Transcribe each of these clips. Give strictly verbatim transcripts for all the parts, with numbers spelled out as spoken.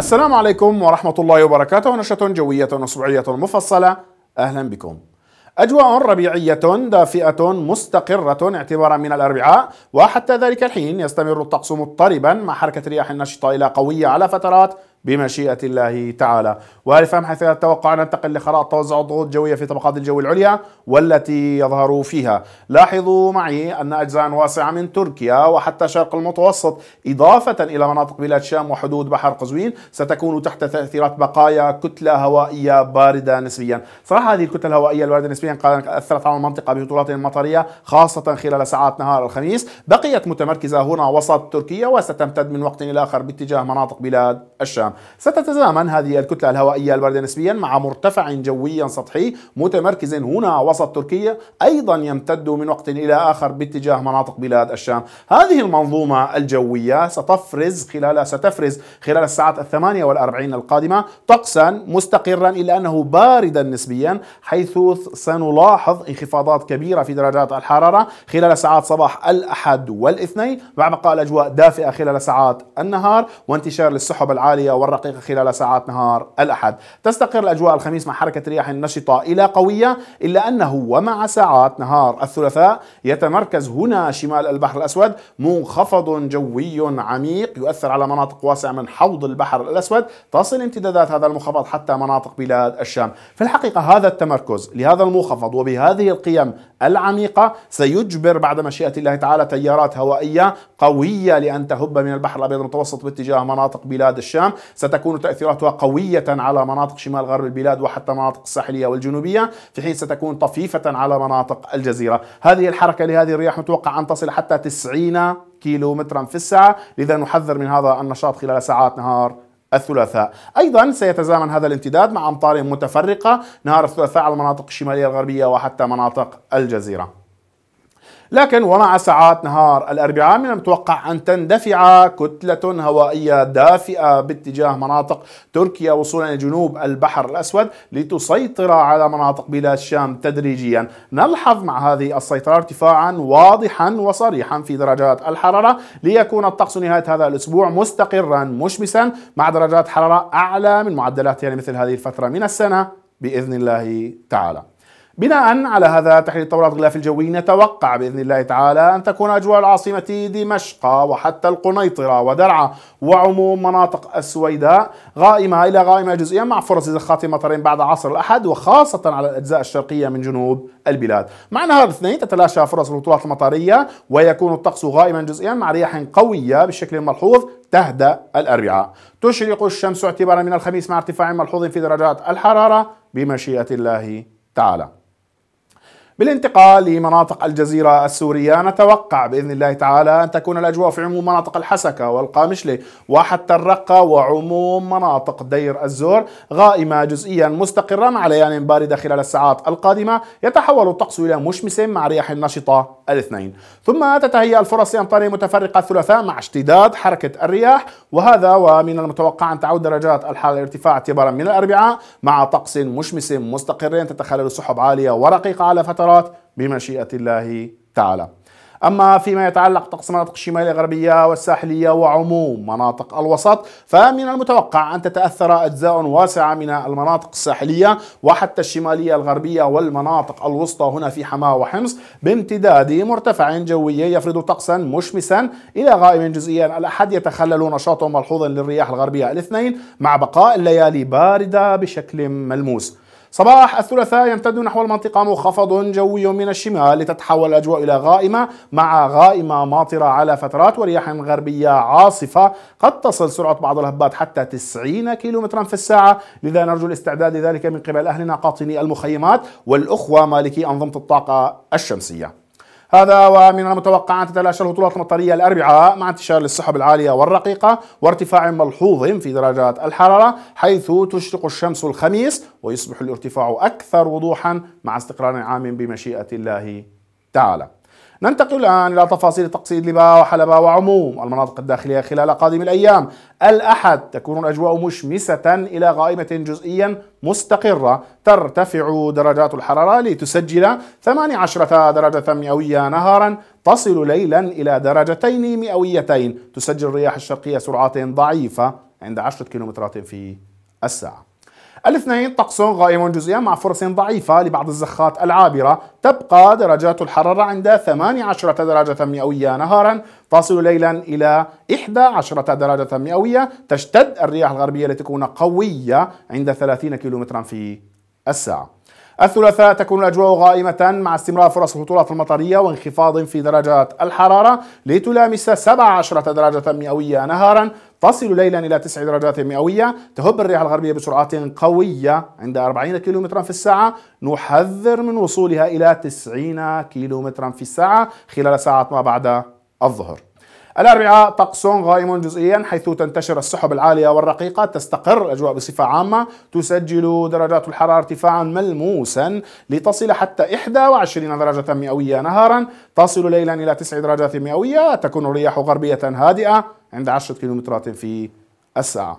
السلام عليكم ورحمة الله وبركاته. نشرة جوية أسبوعية مفصلة، أهلا بكم. أجواء ربيعية دافئة مستقرة اعتبارا من الأربعاء، وحتى ذلك الحين يستمر الطقس مضطربا مع حركة رياح نشطة إلى قوية على فترات بمشيئة الله تعالى. وفهم حيث التوقع ننتقل لخرائط توزع الضغوط الجوية في طبقات الجو العليا والتي يظهر فيها. لاحظوا معي أن أجزاء واسعة من تركيا وحتى شرق المتوسط إضافة إلى مناطق بلاد الشام وحدود بحر قزوين ستكون تحت تأثيرات بقايا كتلة هوائية باردة نسبيا. صراحة هذه الكتلة الهوائية الباردة نسبيا قد أثرت على المنطقة بهطولات مطرية خاصة خلال ساعات نهار الخميس، بقيت متمركزة هنا وسط تركيا وستمتد من وقت إلى آخر باتجاه مناطق بلاد الشام. ستتزامن هذه الكتلة الهوائية الباردة نسبيا مع مرتفع جوي سطحي متمركز هنا وسط تركيا أيضا يمتد من وقت إلى آخر باتجاه مناطق بلاد الشام. هذه المنظومة الجوية ستفرز خلال ستفرز خلال الساعات الثمانية والأربعين القادمة طقسا مستقرا إلا أنه باردا نسبيا، حيث سنلاحظ انخفاضات كبيرة في درجات الحرارة خلال ساعات صباح الأحد والاثنين، مع بقاء الأجواء دافئة خلال ساعات النهار وانتشار للسحب العالية والرقيقة خلال ساعات نهار الأحد. تستقر الأجواء الخميس مع حركة رياح نشطة إلى قوية، إلا أنه ومع ساعات نهار الثلاثاء يتمركز هنا شمال البحر الأسود منخفض جوي عميق يؤثر على مناطق واسعة من حوض البحر الأسود، تصل امتدادات هذا المنخفض حتى مناطق بلاد الشام. في الحقيقة هذا التمركز لهذا المنخفض وبهذه القيم العميقة سيجبر بعد مشيئة الله تعالى تيارات هوائية قوية لأن تهب من البحر الأبيض المتوسط باتجاه مناطق بلاد الشام. ستكون تأثيراتها قوية على مناطق شمال غرب البلاد وحتى مناطق الساحلية والجنوبية، في حين ستكون طفيفة على مناطق الجزيرة. هذه الحركة لهذه الرياح متوقع أن تصل حتى تسعين كيلومترا في الساعة، لذا نحذر من هذا النشاط خلال ساعات نهار الثلاثاء. أيضا سيتزامن هذا الامتداد مع أمطار متفرقة نهار الثلاثاء على المناطق الشمالية الغربية وحتى مناطق الجزيرة. لكن ومع ساعات نهار الأربعاء من المتوقع أن تندفع كتلة هوائية دافئة باتجاه مناطق تركيا وصولا لجنوب البحر الأسود لتسيطر على مناطق بلاد الشام تدريجيا. نلحظ مع هذه السيطرة ارتفاعا واضحا وصريحا في درجات الحرارة، ليكون الطقس نهاية هذا الأسبوع مستقرا مشمسا مع درجات حرارة أعلى من معدلات يعني مثل هذه الفترة من السنة بإذن الله تعالى. بناء على هذا تحليل تورات الغلاف الجوي نتوقع بإذن الله تعالى أن تكون أجواء العاصمة دمشق وحتى القنيطرة ودرعا وعموم مناطق السويداء غائمة إلى غائمة جزئيا، مع فرص زخات مطر بعد عصر الأحد وخاصة على الأجزاء الشرقية من جنوب البلاد. مع نهار الاثنين تتلاشى فرص الهطولات المطرية ويكون الطقس غائما جزئيا مع رياح قوية بالشكل الملحوظ. تهدأ الأربعاء، تشرق الشمس اعتبارا من الخميس مع ارتفاع ملحوظ في درجات الحرارة بمشيئة الله تعالى. بالانتقال لمناطق الجزيرة السورية نتوقع بإذن الله تعالى أن تكون الأجواء في عموم مناطق الحسكة والقامشلة وحتى الرقة وعموم مناطق دير الزور غائمة جزئيا مستقرة مع ليال باردة خلال الساعات القادمة. يتحول الطقس إلى مشمس مع رياح نشطة الاثنين، ثم تتهيأ الفرص لأمطار متفرقة الثلاثاء مع اشتداد حركة الرياح، وهذا ومن المتوقع أن تعود درجات الحرارة الارتفاع اعتبارا من الأربعاء مع طقس مشمس مستقر تتخلل سحب عالية ورقيقة على فترات بمشيئة الله تعالى. أما فيما يتعلق بطقس مناطق الشمالية الغربية والساحلية وعموم مناطق الوسط، فمن المتوقع أن تتأثر أجزاء واسعة من المناطق الساحلية وحتى الشمالية الغربية والمناطق الوسطى هنا في حماة وحمص بامتداد مرتفع جوي يفرض طقسا مشمسا إلى غائم جزئيا الأحد، يتخلل نشاط ملحوظ للرياح الغربية الاثنين مع بقاء الليالي باردة بشكل ملموس. صباح الثلاثاء يمتد نحو المنطقة منخفض جوي من الشمال لتتحول الأجواء إلى غائمة مع غائمة ماطرة على فترات ورياح غربية عاصفة قد تصل سرعة بعض الهبات حتى تسعين كيلومترا في الساعة، لذا نرجو الاستعداد لذلك من قبل أهلنا قاطني المخيمات والأخوة مالكي أنظمة الطاقة الشمسية. هذا ومن المتوقع أن تتلاشى الهطولات المطرية الأربعاء مع انتشار السحب العالية والرقيقة وارتفاع ملحوظ في درجات الحرارة، حيث تشرق الشمس الخميس ويصبح الارتفاع أكثر وضوحا مع استقرار عام بمشيئة الله تعالى. ننتقل الآن إلى تفاصيل طقس إدلب وحلب وعموم المناطق الداخلية خلال قادم الأيام. الأحد تكون الأجواء مشمسة إلى غائمة جزئيا مستقرة، ترتفع درجات الحرارة لتسجل ثمانية عشر درجة مئوية نهارا، تصل ليلا إلى درجتين مئويتين، تسجل الرياح الشرقية سرعات ضعيفة عند عشرة كيلومترات في الساعة. الاثنين طقس غائم جزئيا مع فرص ضعيفة لبعض الزخات العابرة. تبقى درجات الحرارة عند ثمانية عشر درجة مئوية نهارا، تصل ليلا إلى إحدى عشرة درجة مئوية. تشتد الرياح الغربية لتكون قوية عند ثلاثين كيلومترا في الساعة. الثلاثاء تكون الأجواء غائمة مع استمرار فرص الهطولات المطرية وانخفاض في درجات الحرارة، لتلامس سبع عشرة درجة مئوية نهارا، تصل ليلا إلى تسع درجات مئوية. تهب الرياح الغربية بسرعات قوية عند أربعين كيلومترا في الساعة، نحذر من وصولها إلى تسعين كيلومترا في الساعة خلال ساعات ما بعد الظهر. الأربعاء طقس غائم جزئيا حيث تنتشر السحب العالية والرقيقة، تستقر الأجواء بصفة عامة، تسجل درجات الحرارة ارتفاعا ملموسا لتصل حتى إحدى وعشرين درجة مئوية نهارا، تصل ليلا إلى تسع درجات مئوية. تكون الرياح غربية هادئة عند عشرة كيلومترات في الساعة.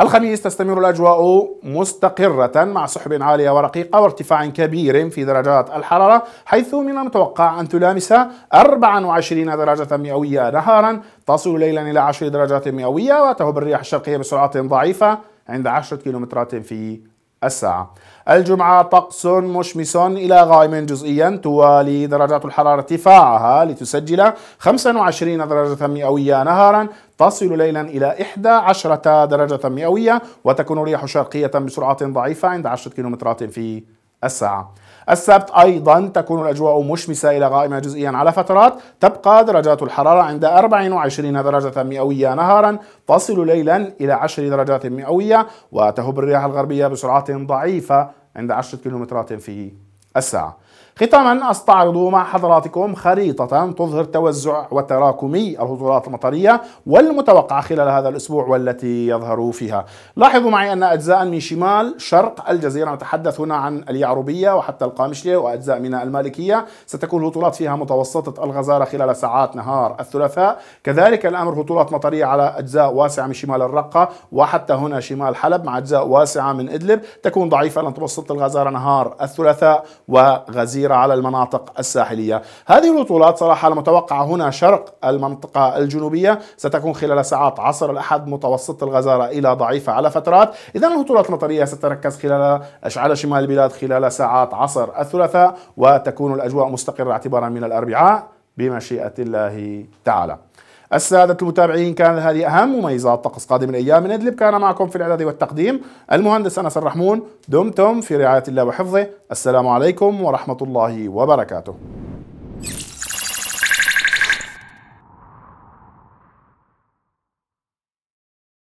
الخميس تستمر الأجواء مستقرة مع سحب عالية ورقيقة وارتفاع كبير في درجات الحرارة، حيث من المتوقع أن تلامس أربع وعشرين درجة مئوية نهارا، تصل ليلا إلى عشر درجات مئوية. وتهب الرياح الشرقية بسرعات ضعيفة عند عشرة كيلومترات في الساعة. الجمعة طقس مشمس إلى غائم جزئيا، توالي درجات الحرارة ارتفاعها لتسجل خمس وعشرين درجة مئوية نهارا، تصل ليلا إلى إحدى عشرة درجة مئوية. وتكون الرياح شرقية بسرعة ضعيفة عند عشرة كيلومترات في الساعة. السبت أيضا تكون الأجواء مشمسة إلى غائمة جزئيا على فترات، تبقى درجات الحرارة عند أربع وعشرين درجة مئوية نهارا، تصل ليلا إلى عشر درجات مئوية. وتهب الرياح الغربية بسرعات ضعيفة عند عشرة كيلومترات في الساعة. ختاما أستعرض مع حضراتكم خريطة تظهر توزع وتراكمي الهطولات المطرية والمتوقعة خلال هذا الأسبوع والتي يظهر فيها. لاحظوا معي أن أجزاء من شمال شرق الجزيرة، نتحدث هنا عن اليعربية وحتى القامشلية وأجزاء من المالكية، ستكون الهطولات فيها متوسطة الغزارة خلال ساعات نهار الثلاثاء. كذلك الأمر هطولات مطرية على أجزاء واسعة من شمال الرقة وحتى هنا شمال حلب مع أجزاء واسعة من إدلب، تكون ضعيفة لمتوسطة الغزارة نهار الثلاثاء وغزيرة على المناطق الساحلية. هذه الهطولات صراحة المتوقعة هنا شرق المنطقة الجنوبية ستكون خلال ساعات عصر الأحد متوسطة الغزارة إلى ضعيفة على فترات. إذن الهطولات المطرية ستركز خلال على شمال البلاد خلال ساعات عصر الثلاثاء، وتكون الأجواء مستقرة اعتبارا من الأربعاء بمشيئة الله تعالى. السادة المتابعين، كانت هذه أهم مميزات طقس قادم الأيام من إدلب. كان معكم في الإعداد والتقديم المهندس أنس الرحمون. دمتم في رعاية الله وحفظه. السلام عليكم ورحمة الله وبركاته.